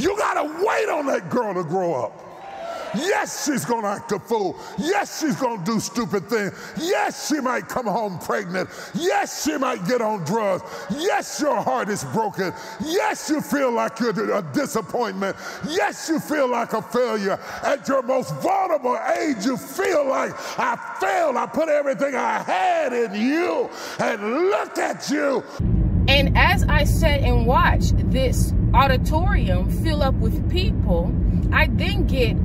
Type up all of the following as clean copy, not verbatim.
You gotta wait on that girl to grow up. Yes, she's gonna act a fool. Yes, she's gonna do stupid things. Yes, she might come home pregnant. Yes, she might get on drugs. Yes, your heart is broken. Yes, you feel like you're a disappointment. Yes, you feel like a failure. At your most vulnerable age, you feel like, I failed. I put everything I had in you, and look at you. And as I sat and watched this auditorium fill up with people, I then get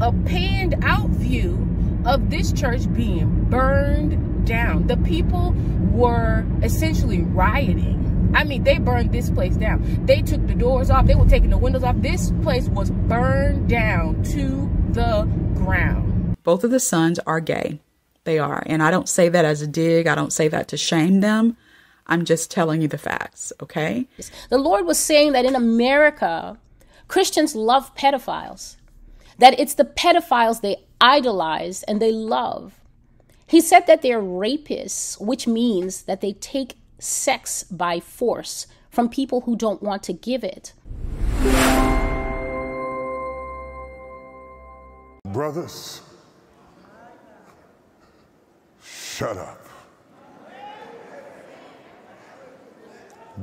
a panned out view of this church being burned down. The people were essentially rioting. I mean, they burned this place down. They took the doors off. They were taking the windows off. This place was burned down to the ground. Both of the sons are gay. They are. And I don't say that as a dig. I don't say that to shame them. I'm just telling you the facts, okay? The Lord was saying that in America, Christians love pedophiles. That it's the pedophiles they idolize and they love. He said that they're rapists, which means that they take sex by force from people who don't want to give it. Brothers, shut up.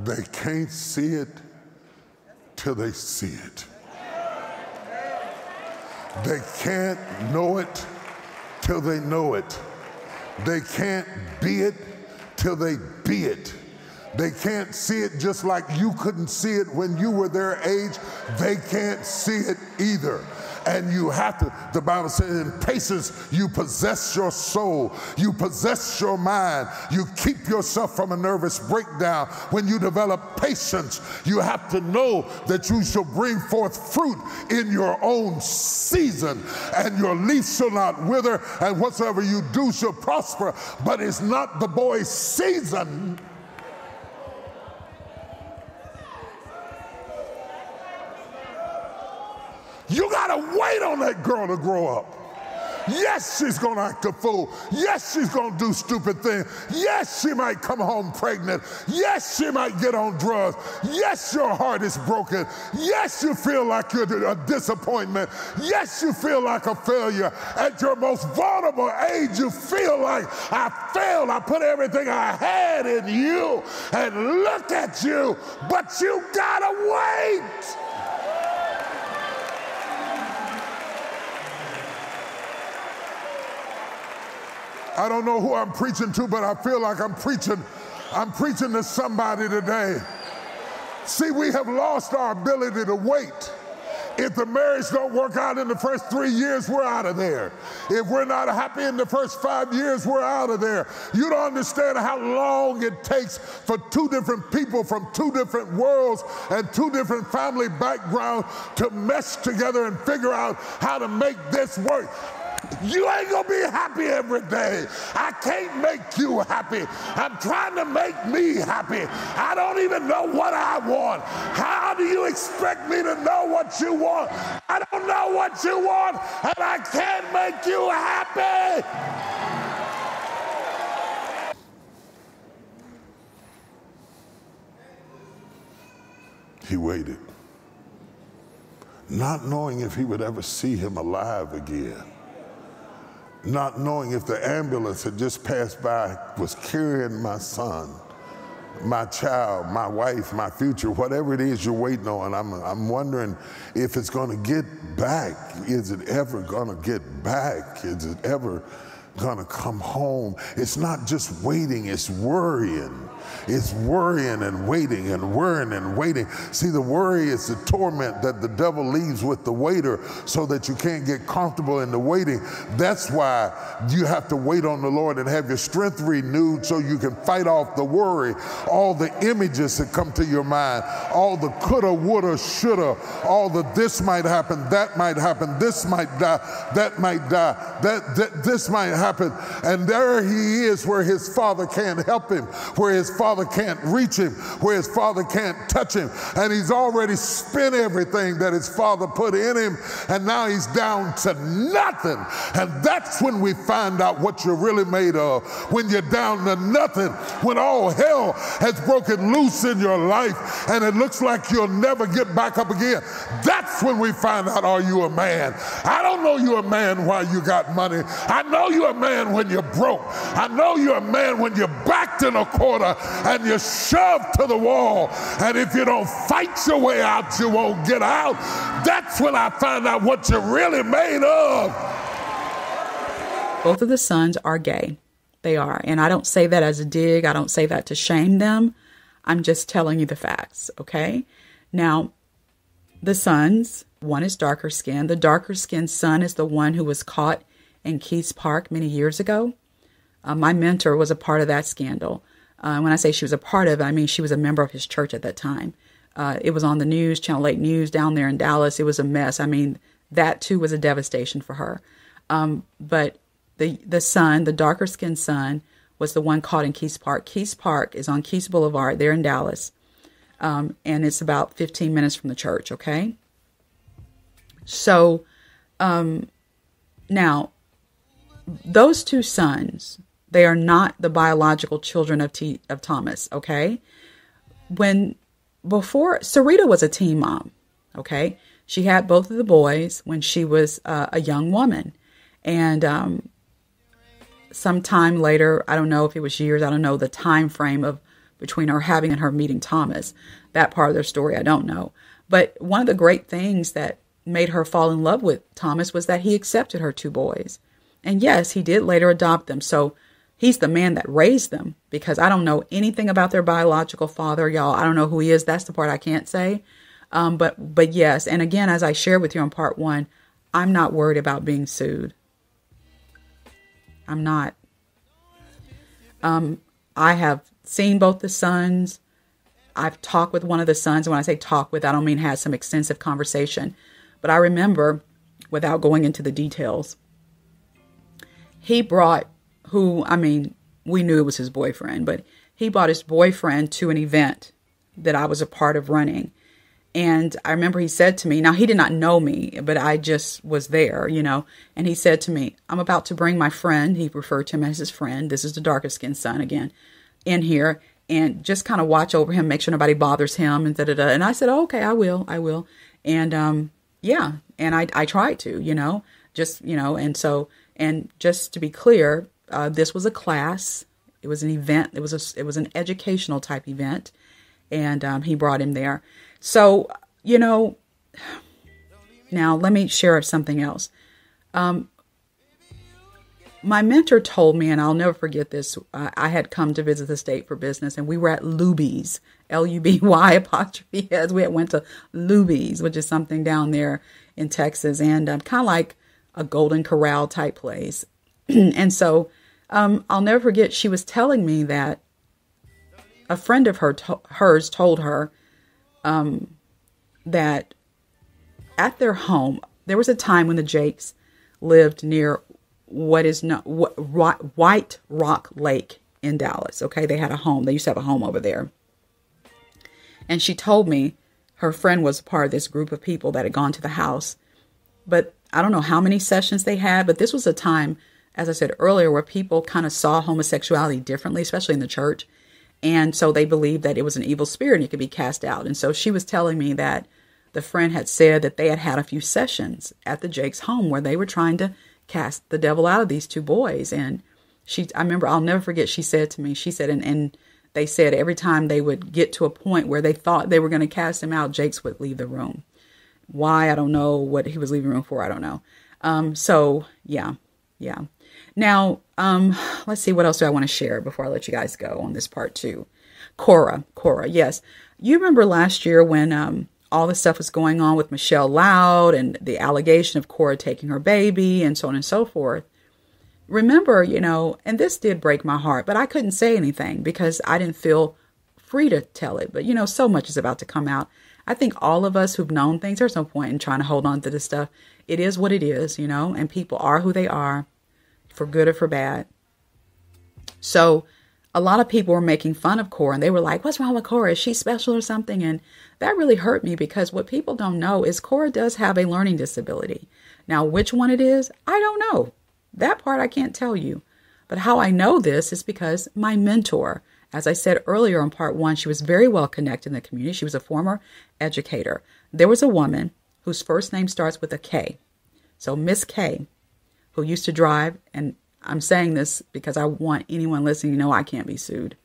They can't see it till they see it. They can't know it till they know it. They can't be it till they be it. They can't see it just like you couldn't see it when you were their age. They can't see it either. And you have to, the Bible says, in patience, you possess your soul. You possess your mind. You keep yourself from a nervous breakdown. When you develop patience, you have to know that you shall bring forth fruit in your own season, and your leaf shall not wither, and whatsoever you do shall prosper. But it's not the boy's season. You gotta wait on that girl to grow up. Yes, she's gonna act a fool. Yes, she's gonna do stupid things. Yes, she might come home pregnant. Yes, she might get on drugs. Yes, your heart is broken. Yes, you feel like you're a disappointment. Yes, you feel like a failure. At your most vulnerable age, you feel like, I failed. I put everything I had in you, and look at you, but you gotta wait. I don't know who I'm preaching to, but I feel like I'm preaching to somebody today. See, we have lost our ability to wait. If the marriage don't work out in the first 3 years, we're out of there. If we're not happy in the first 5 years, we're out of there. You don't understand how long it takes for two different people from two different worlds and two different family backgrounds to mesh together and figure out how to make this work. You ain't gonna be happy every day. I can't make you happy. I'm trying to make me happy. I don't even know what I want. How do you expect me to know what you want? I don't know what you want, and I can't make you happy. He waited, not knowing if he would ever see him alive again. Not knowing if the ambulance had just passed by, was carrying my son, my child, my wife, my future, whatever it is you're waiting on. I'm wondering if it's gonna get back. Is it ever gonna get back? Is it ever gonna come home? It's not just waiting, it's worrying. It's worrying and waiting and worrying and waiting. See, the worry is the torment that the devil leaves with the waiter so that you can't get comfortable in the waiting. That's why you have to wait on the Lord and have your strength renewed so you can fight off the worry, all the images that come to your mind, all the coulda, woulda, shoulda, all the this might happen, that might happen, this might die, that might die, this might happen. And there he is where his father can't help him, where his father can't reach him, where his father can't touch him, and he's already spent everything that his father put in him, and now he's down to nothing. And that's when we find out what you're really made of, when you're down to nothing, when all hell has broken loose in your life and it looks like you'll never get back up again. That's That's when we find out, are you a man? I don't know you're a man while you got money. I know you're a man when you're broke. I know you're a man when you're backed in a corner and you're shoved to the wall. And if you don't fight your way out, you won't get out. That's when I find out what you're really made of. Both of the sons are gay. They are. And I don't say that as a dig. I don't say that to shame them. I'm just telling you the facts, okay? Now, the sons, one is darker skinned. The darker skinned son is the one who was caught in Keith's Park many years ago. My mentor was a part of that scandal. When I say she was a part of it, I mean she was a member of his church at that time. It was on the news, Channel 8 News down there in Dallas. It was a mess. I mean, that too was a devastation for her. But the son, the darker skinned son, was the one caught in Keith's Park. Keith's Park is on Keith's Boulevard there in Dallas. And it's about 15 minutes from the church, okay? So now, those two sons, they are not the biological children of Thomas, okay? Before, Sarita was a teen mom, okay? She had both of the boys when she was a young woman. And sometime later, I don't know if it was years, I don't know the time frame of between her having and her meeting Thomas. That part of their story, I don't know. But one of the great things that made her fall in love with Thomas was that he accepted her two boys. And yes, he did later adopt them. So he's the man that raised them, because I don't know anything about their biological father, y'all. I don't know who he is. That's the part I can't say. But yes, and again, as I shared with you on part one, I'm not worried about being sued. I'm not. I have seen both the sons. I've talked with one of the sons. When I say talk with, I don't mean had some extensive conversation. But I remember, without going into the details, he brought who, I mean, we knew it was his boyfriend, but he brought his boyfriend to an event that I was a part of running. And I remember he said to me, now he did not know me, but I just was there, you know, and he said to me, I'm about to bring my friend. He referred to him as his friend. This is the darker skinned son again in here, and just kind of watch over him, make sure nobody bothers him and da da da. And I said, oh, okay, I will. And, yeah. And I tried to, you know, just, you know, and so, and just to be clear, this was a class. It was an event. It was an educational type event. And, he brought him there. So, you know, now let me share something else. My mentor told me, and I'll never forget this, I had come to visit the state for business, and we were at Luby's, L-U-B-Y'. We had went to Luby's, which is something down there in Texas, and kind of like a Golden Corral type place. And so I'll never forget, she was telling me that a friend of hers told her, that at their home, there was a time when the Jakes lived near what is not White Rock Lake in Dallas. Okay. They had a home. They used to have a home over there. And she told me her friend was part of this group of people that had gone to the house, but I don't know how many sessions they had, but this was a time, as I said earlier, where people kind of saw homosexuality differently, especially in the church. And so they believed that it was an evil spirit and it could be cast out. And so she was telling me that the friend had said that they had had a few sessions at the Jake's home where they were trying to cast the devil out of these two boys. And I remember, I'll never forget, she said to me, she said, and they said every time they would get to a point where they thought they were going to cast him out, Jake's would leave the room. Why? I don't know what he was leaving room for. I don't know. So yeah. Yeah. Now, let's see, what else do I want to share before I let you guys go on this part too? Cora. Yes. You remember last year when, all this stuff was going on with Michelle Loud and the allegation of Cora taking her baby and so on and so forth. Remember, you know, and this did break my heart, but I couldn't say anything because I didn't feel free to tell it. But you know, so much is about to come out. I think all of us who've known things, there's no point in trying to hold on to this stuff. It is what it is, you know, and people are who they are, for good or for bad. So a lot of people were making fun of Cora, and they were like, what's wrong with Cora? Is she special or something? And that really hurt me, because what people don't know is Cora does have a learning disability. Now, which one it is, I don't know. That part I can't tell you. But how I know this is because my mentor, as I said earlier on part one, she was very well connected in the community. She was a former educator. There was a woman whose first name starts with a K. So Miss K, who used to drive, and I'm saying this because I want anyone listening to know I can't be sued.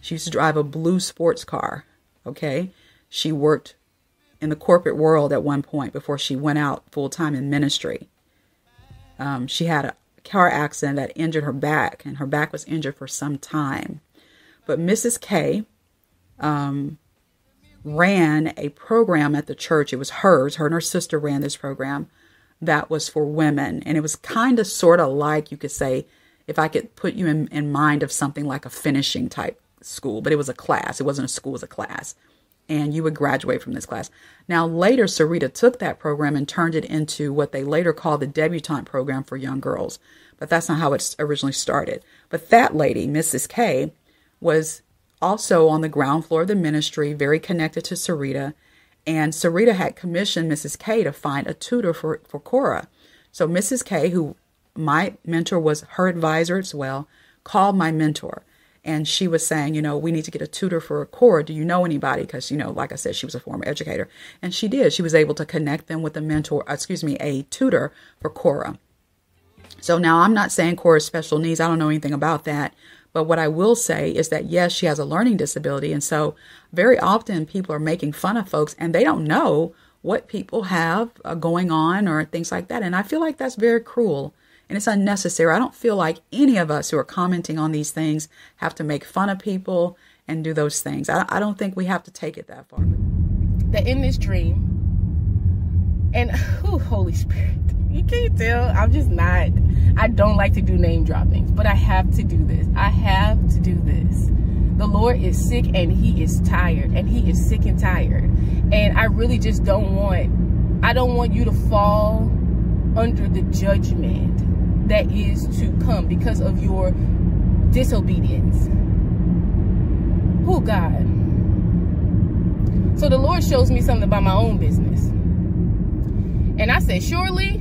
She used to drive a blue sports car, okay? She worked in the corporate world at one point before she went out full-time in ministry. She had a car accident that injured her back, and her back was injured for some time. But Mrs. K ran a program at the church. It was hers. Her and her sister ran this program that was for women. And it was kind of sort of like, you could say, if I could put you in mind of something like a finishing type school, but it was a class. It wasn't a school, it was a class. And you would graduate from this class. Now, later, Sarita took that program and turned it into what they later called the debutante program for young girls. But that's not how it originally started. But that lady, Mrs. K, was also on the ground floor of the ministry, very connected to Sarita. And Sarita had commissioned Mrs. K to find a tutor for Cora. So Mrs. K, who my mentor was, her advisor as well, called my mentor. And she was saying, you know, we need to get a tutor for Cora. Do you know anybody? Because, you know, like I said, she was a former educator. And she did. She was able to connect them with a tutor for Cora. So now I'm not saying Cora's special needs. I don't know anything about that. But what I will say is that, yes, she has a learning disability. And so very often people are making fun of folks and they don't know what people have going on or things like that. And I feel like that's very cruel. And it's unnecessary. I don't feel like any of us who are commenting on these things have to make fun of people and do those things. I don't think we have to take it that far. The endless dream. And oh, Holy Spirit, you can't tell. I'm just not. I don't like to do name droppings, but I have to do this. I have to do this. The Lord is sick and he is tired, and he is sick and tired. And I really just I don't want you to fall under the judgment that is to come because of your disobedience. Oh God. So the Lord shows me something about my own business. And I said, surely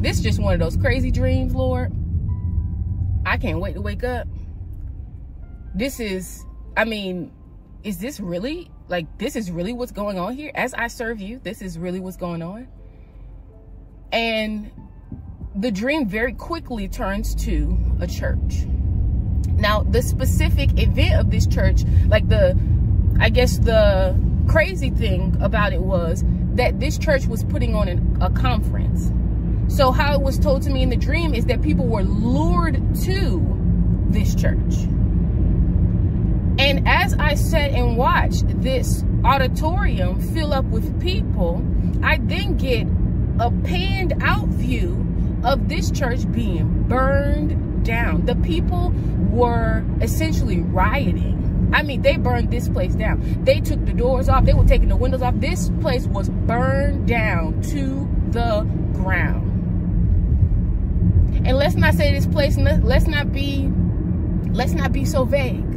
this is just one of those crazy dreams, Lord. I can't wait to wake up. Is this really? Like, this is really what's going on here? As I serve you, this is really what's going on? And the dream very quickly turns to a church. Now, the specific event of this church, like the crazy thing about it was that this church was putting on a conference. So how it was told to me in the dream is that people were lured to this church. And as I sat and watched this auditorium fill up with people, I then get a panned out view of this church being burned down. The people were essentially rioting. I mean, they burned this place down. They took the doors off. They were taking the windows off. This place was burned down to the ground. And let's not say this place, let's not be so vague.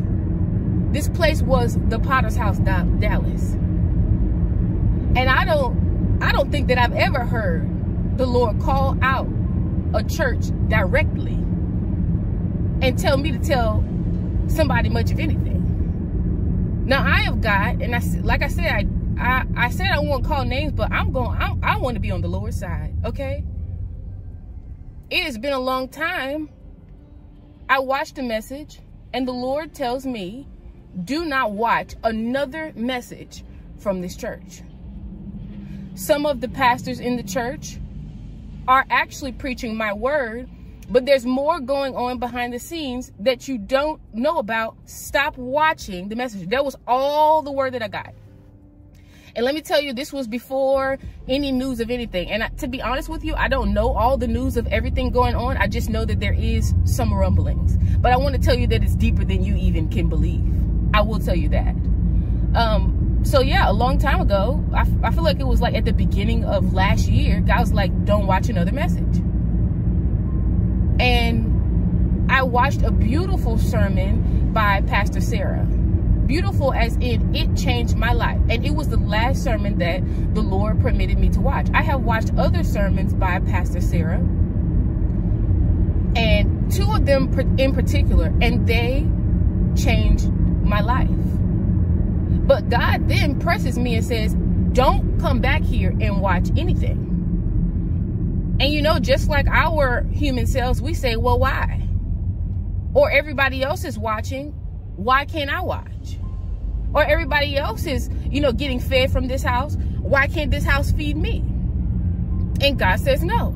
This place was the Potter's House, Dallas. And I don't think that I've ever heard the Lord call out a church directly and tell me to tell somebody much of anything. Now, I have got, and I said I won't call names, but I want to be on the Lord's side, okay? It has been a long time. I watched the message, and the Lord tells me, do not watch another message from this church. Some of the pastors in the church are actually preaching my word, but there's more going on behind the scenes that you don't know about. Stop watching the message. That was all the word that I got. And let me tell you, this was before any news of anything. And to be honest with you, I don't know all the news of everything going on. I just know that there is some rumblings. But I want to tell you that it's deeper than you even can believe. I will tell you that. So yeah, a long time ago, I feel like it was like at the beginning of last year, God was like, don't watch another message. And I watched a beautiful sermon by Pastor Sarah. Beautiful as in it changed my life. And it was the last sermon that the Lord permitted me to watch. I have watched other sermons by Pastor Sarah. And two of them in particular, and they changed my life. But God then presses me and says, don't come back here and watch anything. And you know, just like our human selves, we say, well, why? Or everybody else is watching, why can't I watch? Or everybody else is, you know, getting fed from this house, why can't this house feed me? And God says no.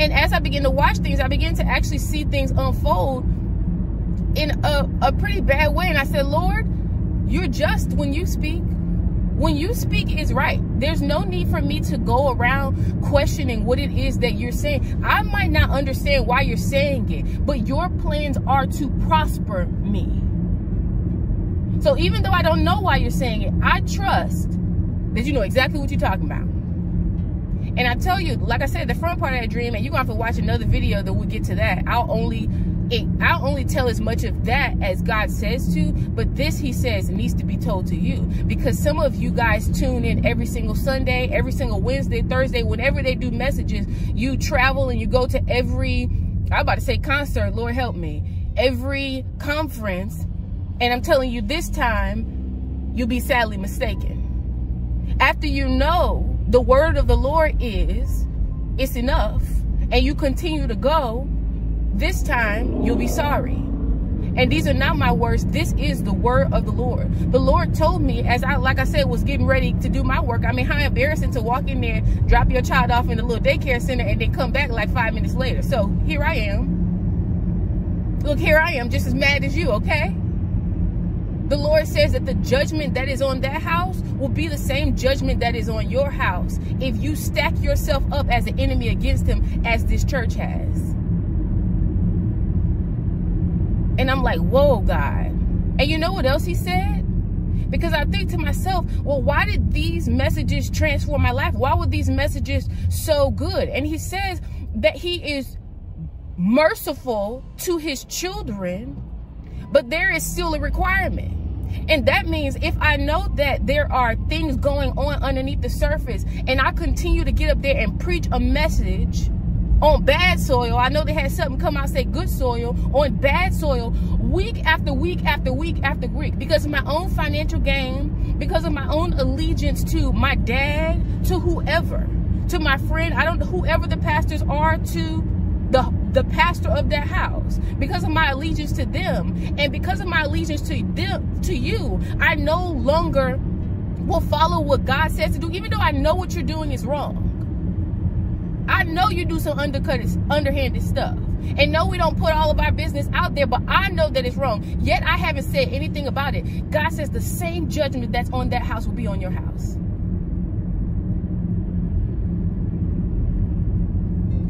And as I begin to watch things, I begin to actually see things unfold in a pretty bad way. And I said, Lord, you're just when you speak. When you speak is right. There's no need for me to go around questioning what it is that you're saying. I might not understand why you're saying it, but your plans are to prosper me. So even though I don't know why you're saying it, I trust that you know exactly what you're talking about. And I tell you, like I said, the front part of that dream, and you're going to have to watch another video that will get to that. I'll only tell as much of that as God says to, but this, he says, needs to be told to you. Because some of you guys tune in every single Sunday, every single Wednesday, Thursday, whenever they do messages, you travel and you go to every, I'm about to say concert, Lord help me, every conference. And I'm telling you, this time, you'll be sadly mistaken. After you know the word of the Lord is, it's enough, and you continue to go, this time you'll be sorry. And these are not my words. This is the word of the Lord. The Lord told me, as I, like I said, was getting ready to do my work. I mean, how embarrassing to walk in there, drop your child off in the little daycare center, and then come back like 5 minutes later. So here I am. Look, here I am, just as mad as you, okay? The Lord says that the judgment that is on that house will be the same judgment that is on your house if you stack yourself up as an enemy against him, as this church has. And I'm like, whoa, God. And you know what else he said? Because I think to myself, well, why did these messages transform my life? Why were these messages so good? And he says that he is merciful to his children, but there is still a requirement. And that means if I know that there are things going on underneath the surface, and I continue to get up there and preach a message on bad soil, I know they had something come out say good soil, on bad soil, week after week after week after week, because of my own financial gain, because of my own allegiance to my dad, to whoever, to my friend, I don't, whoever the pastors are, to the pastor of that house, because of my allegiance to them, and because of my allegiance to them, to you, I no longer will follow what God says to do, even though I know what you're doing is wrong. I know you do some underhanded stuff. And no, we don't put all of our business out there, but I know that it's wrong. Yet I haven't said anything about it. God says the same judgment that's on that house will be on your house.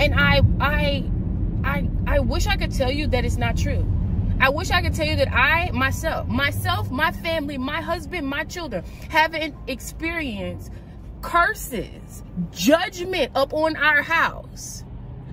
And I wish I could tell you that it's not true. I wish I could tell you that I, myself, my family, my husband, my children, haven't experienced curses, judgment up on our house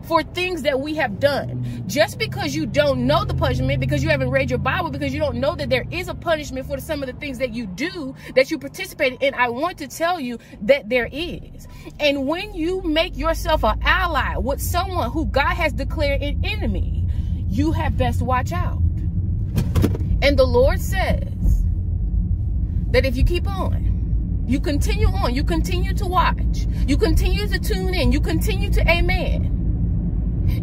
for things that we have done. Just because you don't know the punishment, because you haven't read your Bible, because you don't know that there is a punishment for some of the things that you do, that you participate in, I want to tell you that there is. And when you make yourself an ally with someone who God has declared an enemy, you have best watch out. And the Lord says that if you keep on, you continue on, you continue to watch, you continue to tune in, you continue to amen.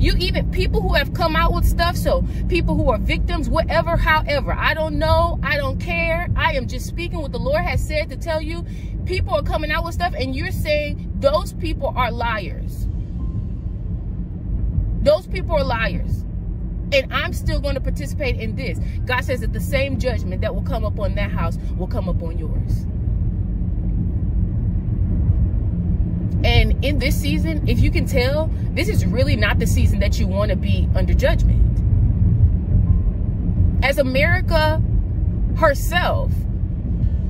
You even, people who have come out with stuff, so people who are victims, whatever, however, I don't know, I don't care, I am just speaking what the Lord has said to tell you. People are coming out with stuff and you're saying those people are liars. Those people are liars. And I'm still going to participate in this. God says that the same judgment that will come up on that house will come up on yours. And in this season, if you can tell, this is really not the season that you want to be under judgment. As America herself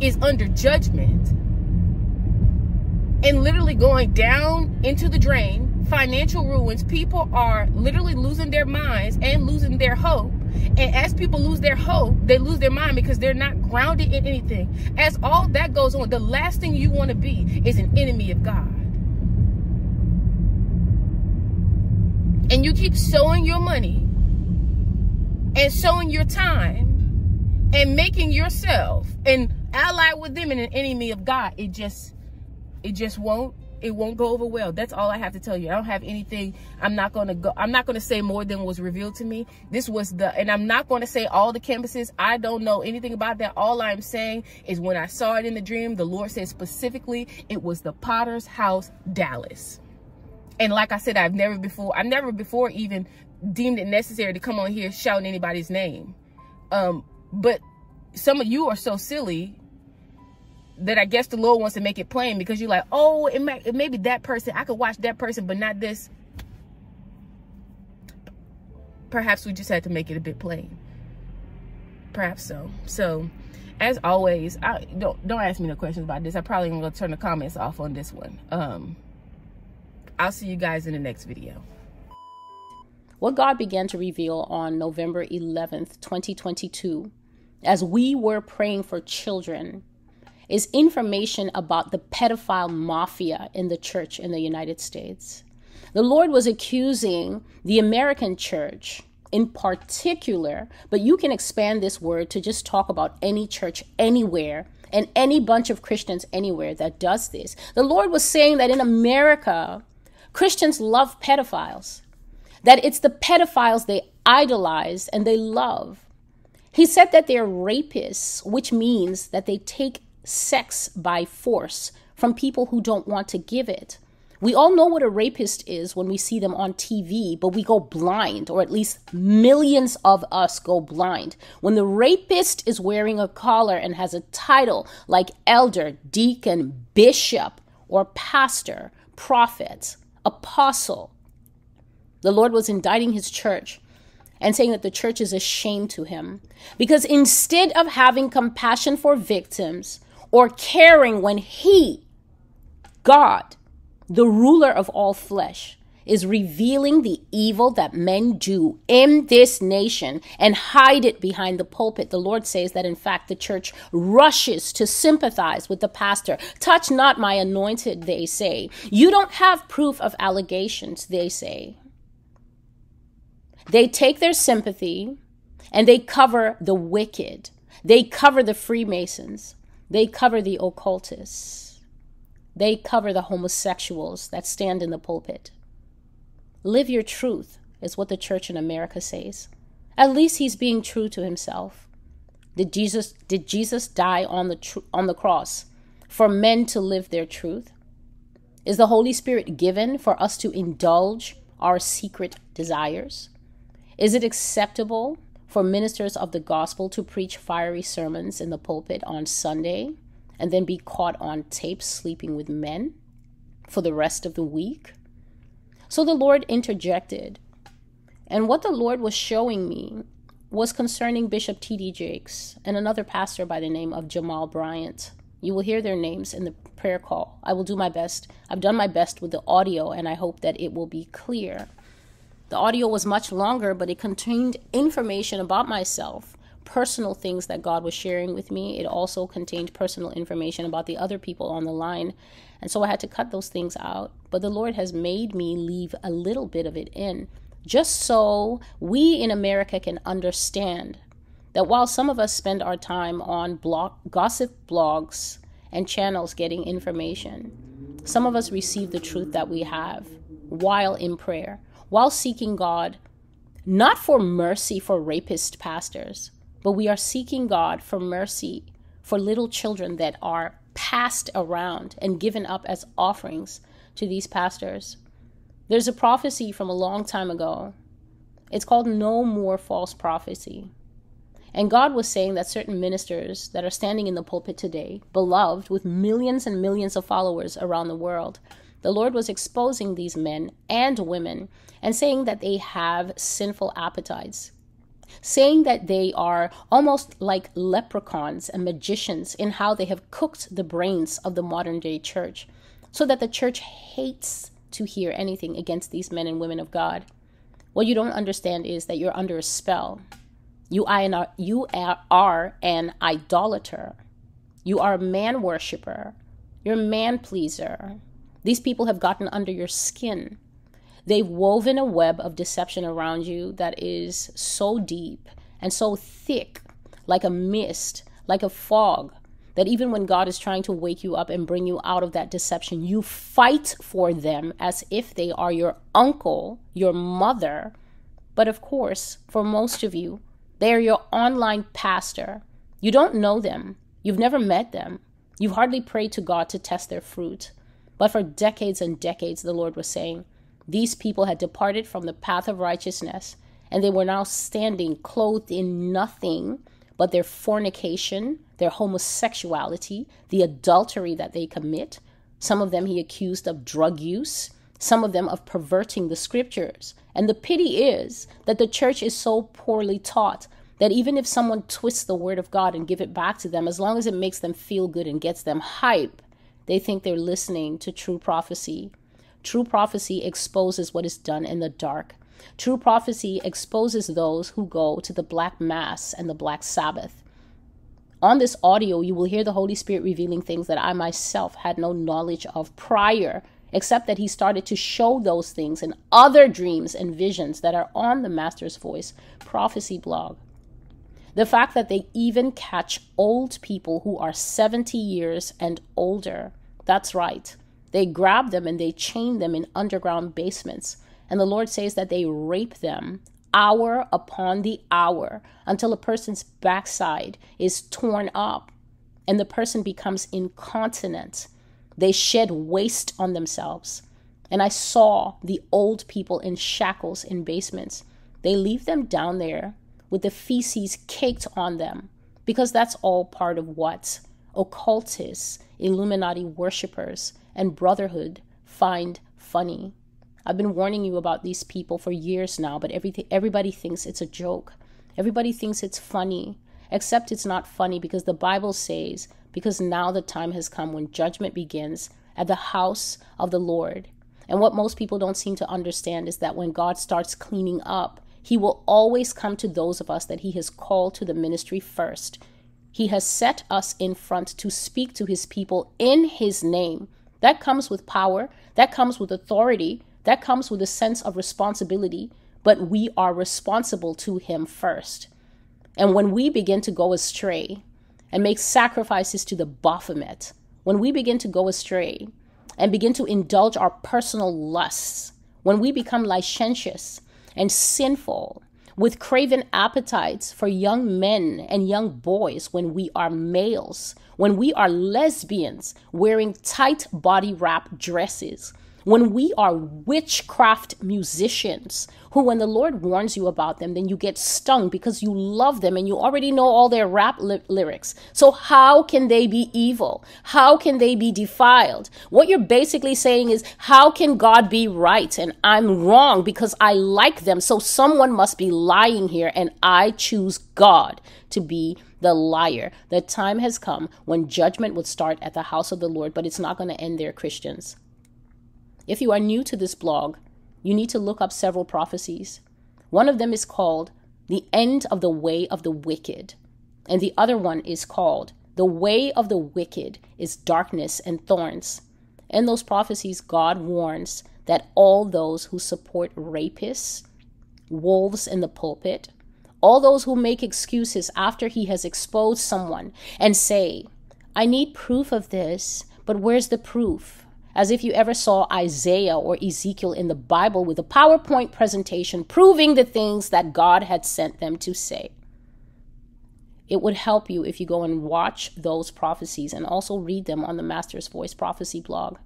is under judgment and literally going down into the drain, financial ruins, people are literally losing their minds and losing their hope. And as people lose their hope, they lose their mind because they're not grounded in anything. As all that goes on, the last thing you want to be is an enemy of God. And you keep sowing your money and sowing your time and making yourself an allied with them and an enemy of God, it just won't go over well. That's all I have to tell you. I don't have anything. I'm not going to say more than was revealed to me. This was the, and I'm not going to say all the campuses. I don't know anything about that. All I'm saying is when I saw it in the dream, the Lord said specifically, it was the Potter's House, Dallas. And like I said, I've never before even deemed it necessary to come on here shouting anybody's name. But some of you are so silly that I guess the Lord wants to make it plain, because you're like, oh, it may be that person. I could watch that person, but not this. Perhaps we just had to make it a bit plain. Perhaps so. So, as always, don't ask me no questions about this. I probably am going to turn the comments off on this one. I'll see you guys in the next video. What God began to reveal on November 11th, 2022, as we were praying for children, is information about the pedophile mafia in the church in the United States. The Lord was accusing the American church in particular, but you can expand this word to just talk about any church anywhere and any bunch of Christians anywhere that does this. The Lord was saying that in America, Christians love pedophiles, that it's the pedophiles they idolize and they love. He said that they're rapists, which means that they take sex by force from people who don't want to give it. We all know what a rapist is when we see them on TV, but we go blind, or at least millions of us go blind. When the rapist is wearing a collar and has a title like elder, deacon, bishop, or pastor, prophet, apostle, the Lord was indicting his church and saying that the church is a shame to him, because instead of having compassion for victims, or caring when he, God, the ruler of all flesh, is revealing the evil that men do in this nation and hide it behind the pulpit. The Lord says that, in fact, the church rushes to sympathize with the pastor. Touch not my anointed, they say. You don't have proof of allegations, they say. They take their sympathy and they cover the wicked. They cover the Freemasons. They cover the occultists. They cover the homosexuals that stand in the pulpit. Live your truth is what the church in America says. At least he's being true to himself. Did Jesus die on the cross for men to live their truth? Is the Holy Spirit given for us to indulge our secret desires? Is it acceptable for ministers of the gospel to preach fiery sermons in the pulpit on Sunday and then be caught on tape sleeping with men for the rest of the week? So the Lord interjected. And what the Lord was showing me was concerning Bishop T.D. Jakes and another pastor by the name of Jamal Bryant. You will hear their names in the prayer call. I will do my best. I've done my best with the audio, and I hope that it will be clear. The audio was much longer, but it contained information about myself, personal things that God was sharing with me. It also contained personal information about the other people on the line. And so I had to cut those things out. But the Lord has made me leave a little bit of it in, just so we in America can understand that while some of us spend our time on gossip blogs and channels getting information, some of us receive the truth that we have while in prayer, while seeking God, not for mercy for rapist pastors, but we are seeking God for mercy for little children that are passed around and given up as offerings to these pastors. There's a prophecy from a long time ago. It's called No More False Prophecy. And God was saying that certain ministers that are standing in the pulpit today, beloved with millions and millions of followers around the world, the Lord was exposing these men and women and saying that they have sinful appetites, saying that they are almost like leprechauns and magicians in how they have cooked the brains of the modern day church, so that the church hates to hear anything against these men and women of God. What you don't understand is that you're under a spell. You are an idolater. You are a man worshiper. You're a man pleaser. These people have gotten under your skin. They've woven a web of deception around you that is so deep and so thick, like a mist, like a fog, that even when God is trying to wake you up and bring you out of that deception, you fight for them as if they are your uncle, your mother. But of course, for most of you, they're your online pastor. You don't know them. You've never met them. You've hardly prayed to God to test their fruit. But for decades and decades, the Lord was saying, these people had departed from the path of righteousness, and they were now standing clothed in nothing but their fornication, their homosexuality, the adultery that they commit. Some of them he accused of drug use, some of them of perverting the scriptures. And the pity is that the church is so poorly taught that even if someone twists the word of God and give it back to them, as long as it makes them feel good and gets them hype, they think they're listening to true prophecy. True prophecy exposes what is done in the dark. True prophecy exposes those who go to the Black Mass and the Black Sabbath. On this audio, you will hear the Holy Spirit revealing things that I myself had no knowledge of prior, except that he started to show those things in other dreams and visions that are on the Master's Voice Prophecy blog. The fact that they even catch old people who are 70 years and older. That's right. They grab them and they chain them in underground basements. And the Lord says that they rape them hour upon the hour until a person's backside is torn up and the person becomes incontinent. They shed waste on themselves. And I saw the old people in shackles in basements. They leave them down there with the feces caked on them, because that's all part of what occultists, Illuminati worshipers, and brotherhood find funny. I've been warning you about these people for years now, but everybody thinks it's a joke. Everybody thinks it's funny, except it's not funny, because the Bible says, because now the time has come when judgment begins at the house of the Lord. And what most people don't seem to understand is that when God starts cleaning up, he will always come to those of us that he has called to the ministry first. He has set us in front to speak to his people in his name. That comes with power. That comes with authority. That comes with a sense of responsibility. But we are responsible to him first. And when we begin to go astray and make sacrifices to the Baphomet, when we begin to go astray and begin to indulge our personal lusts, when we become licentious and sinful, with craven appetites for young men and young boys when we are males, when we are lesbians wearing tight body wrap dresses, when we are witchcraft musicians, who when the Lord warns you about them, then you get stung because you love them and you already know all their rap lyrics. So how can they be evil? How can they be defiled? What you're basically saying is, how can God be right and I'm wrong because I like them? So someone must be lying here, and I choose God to be the liar. The time has come when judgment would start at the house of the Lord, but it's not going to end there, Christians. If you are new to this blog, you need to look up several prophecies. One of them is called The End of the Way of the Wicked. And the other one is called The Way of the Wicked is Darkness and Thorns. In those prophecies, God warns that all those who support rapists, wolves in the pulpit, all those who make excuses after he has exposed someone and say, I need proof of this, but where's the proof? As if you ever saw Isaiah or Ezekiel in the Bible with a PowerPoint presentation proving the things that God had sent them to say. It would help you if you go and watch those prophecies and also read them on the Master's Voice Prophecy blog,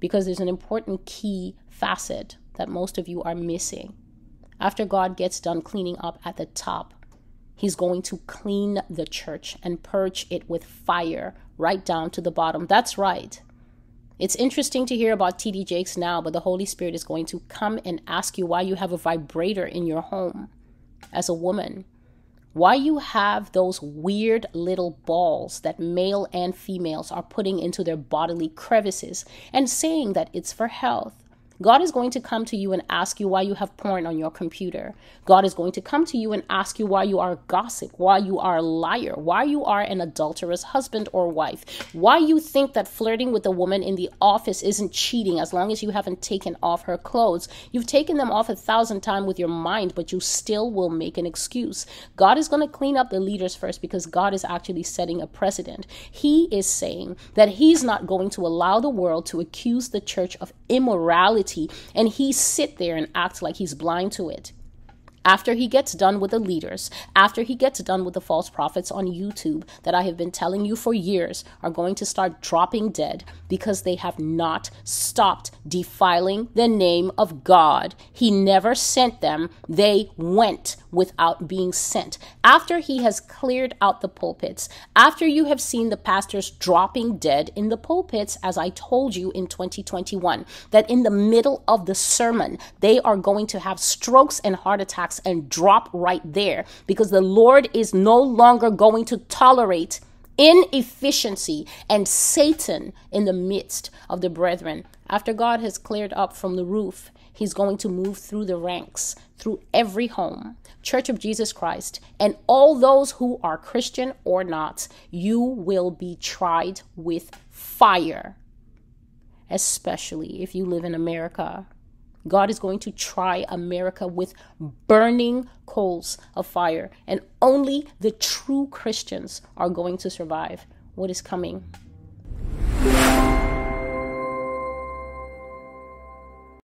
because there's an important key facet that most of you are missing. After God gets done cleaning up at the top, he's going to clean the church and purge it with fire right down to the bottom. That's right. It's interesting to hear about T.D. Jakes now, but the Holy Spirit is going to come and ask you why you have a vibrator in your home as a woman, why you have those weird little balls that male and females are putting into their bodily crevices and saying that it's for health. God is going to come to you and ask you why you have porn on your computer. God is going to come to you and ask you why you are a gossip, why you are a liar, why you are an adulterous husband or wife, why you think that flirting with a woman in the office isn't cheating as long as you haven't taken off her clothes. You've taken them off 1,000 times with your mind, but you still will make an excuse. God is going to clean up the leaders first, because God is actually setting a precedent. He is saying that he's not going to allow the world to accuse the church of immorality, and he sit there and act like he's blind to it. After he gets done with the leaders, after he gets done with the false prophets on YouTube that I have been telling you for years are going to start dropping dead because they have not stopped defiling the name of God. He never sent them. They went without being sent. After he has cleared out the pulpits, after you have seen the pastors dropping dead in the pulpits, as I told you in 2021, that in the middle of the sermon, they are going to have strokes and heart attacks and drop right there, because the Lord is no longer going to tolerate inefficiency and Satan in the midst of the brethren. After God has cleared up from the roof, he's going to move through the ranks, through every home, Church of Jesus Christ, and all those who are Christian or not. You will be tried with fire, especially if you live in America. God is going to try America with burning coals of fire, and only the true Christians are going to survive what is coming.